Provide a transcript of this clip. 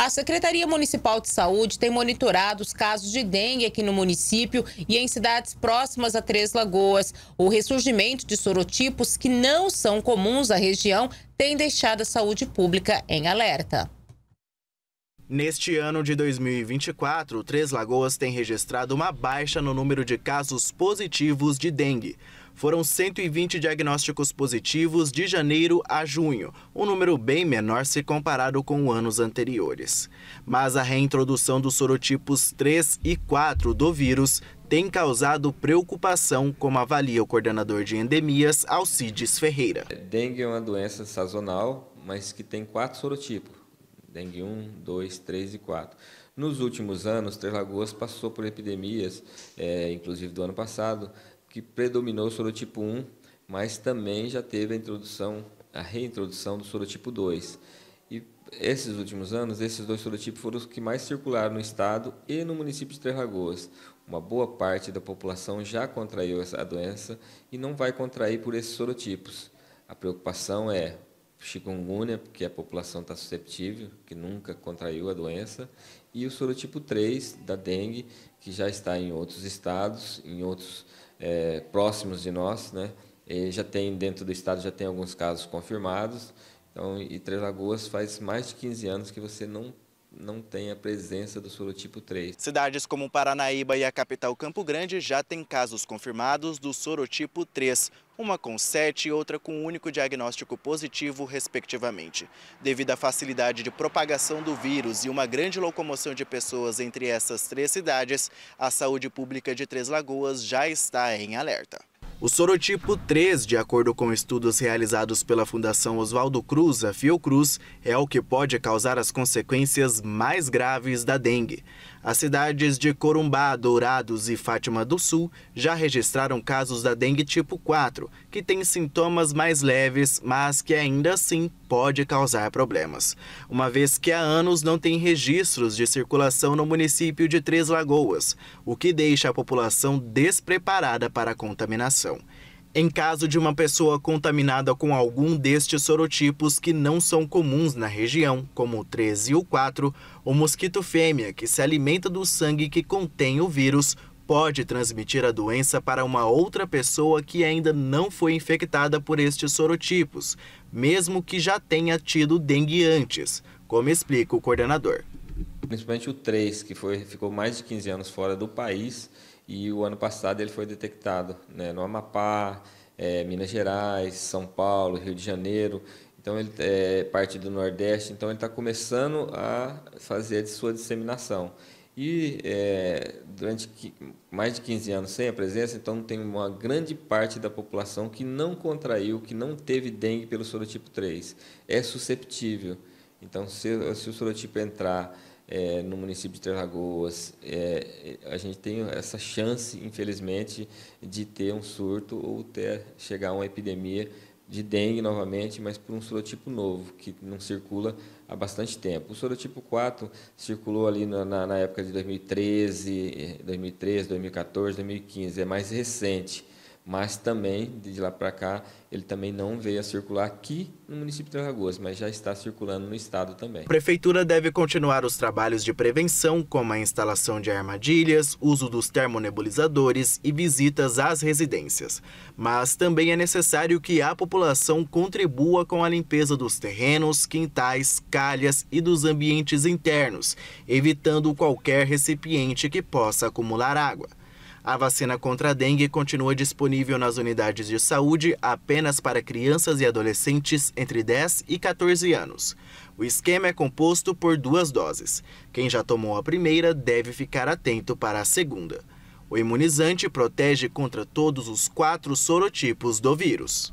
A Secretaria Municipal de Saúde tem monitorado os casos de dengue aqui no município e em cidades próximas a Três Lagoas. O ressurgimento de sorotipos que não são comuns à região tem deixado a saúde pública em alerta. Neste ano de 2024, Três Lagoas tem registrado uma baixa no número de casos positivos de dengue. Foram 120 diagnósticos positivos de janeiro a junho, um número bem menor se comparado com anos anteriores. Mas a reintrodução dos sorotipos 3 e 4 do vírus tem causado preocupação, como avalia o coordenador de endemias, Alcides Ferreira. Dengue é uma doença sazonal, mas que tem 4 sorotipos. Dengue 1, 2, 3 e 4. Nos últimos anos, Três Lagoas passou por epidemias, inclusive do ano passado, que predominou o sorotipo 1, mas também já teve a reintrodução do sorotipo 2. E esses últimos anos, esses dois sorotipos foram os que mais circularam no estado e no município de Três Lagoas. Uma boa parte da população já contraiu essa doença e não vai contrair por esses sorotipos. A preocupação é chikungunya, porque a população está susceptível, que nunca contraiu a doença, e o sorotipo 3 da dengue, que já está em outros estados, em outros próximos de nós, né? E já tem dentro do estado, já tem alguns casos confirmados. Então, e Três Lagoas faz mais de 15 anos que você não tem a presença do sorotipo 3. Cidades como Paranaíba e a capital Campo Grande já têm casos confirmados do sorotipo 3, uma com 7 e outra com um único diagnóstico positivo, respectivamente. Devido à facilidade de propagação do vírus e uma grande locomoção de pessoas entre essas 3 cidades, a saúde pública de Três Lagoas já está em alerta. O sorotipo 3, de acordo com estudos realizados pela Fundação Oswaldo Cruz, a Fiocruz, é o que pode causar as consequências mais graves da dengue. As cidades de Corumbá, Dourados e Fátima do Sul já registraram casos da dengue tipo 4, que tem sintomas mais leves, mas que ainda assim pode causar problemas, uma vez que há anos não tem registros de circulação no município de Três Lagoas, o que deixa a população despreparada para a contaminação. Em caso de uma pessoa contaminada com algum destes sorotipos que não são comuns na região, como o 3 e o 4, o mosquito fêmea, que se alimenta do sangue que contém o vírus, pode transmitir a doença para uma outra pessoa que ainda não foi infectada por estes sorotipos, mesmo que já tenha tido dengue antes, como explica o coordenador. Principalmente o 3, que ficou mais de 15 anos fora do país, e o ano passado ele foi detectado, né, no Amapá, Minas Gerais, São Paulo, Rio de Janeiro. Então ele é parte do Nordeste, então ele está começando a fazer a sua disseminação. E durante mais de 15 anos sem a presença, então tem uma grande parte da população que não contraiu, que não teve dengue pelo sorotipo 3. É susceptível. Então se o sorotipo entrar no município de Três Lagoas, a gente tem essa chance, infelizmente, de ter um surto ou chegar a uma epidemia de dengue novamente, mas por um sorotipo novo, que não circula há bastante tempo. O sorotipo 4 circulou ali na época de 2013, 2014, 2015, é mais recente, mas também, de lá para cá, ele também não veio a circular aqui no município de Três Lagoas, mas já está circulando no estado também. A prefeitura deve continuar os trabalhos de prevenção, como a instalação de armadilhas, uso dos termonebulizadores e visitas às residências. Mas também é necessário que a população contribua com a limpeza dos terrenos, quintais, calhas e dos ambientes internos, evitando qualquer recipiente que possa acumular água. A vacina contra a dengue continua disponível nas unidades de saúde apenas para crianças e adolescentes entre 10 e 14 anos. O esquema é composto por 2 doses. Quem já tomou a primeira deve ficar atento para a segunda. O imunizante protege contra todos os 4 sorotipos do vírus.